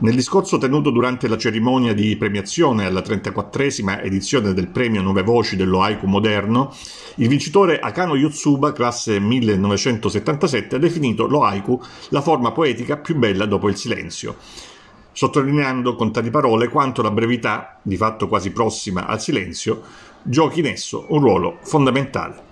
Nel discorso tenuto durante la cerimonia di premiazione alla 34esima edizione del premio Nuove Voci dello Haiku Moderno, il vincitore Akano Yotsuba, classe 1977, ha definito lo haiku la forma poetica più bella dopo il silenzio, sottolineando con tali parole quanto la brevità, di fatto quasi prossima al silenzio, giochi in esso un ruolo fondamentale.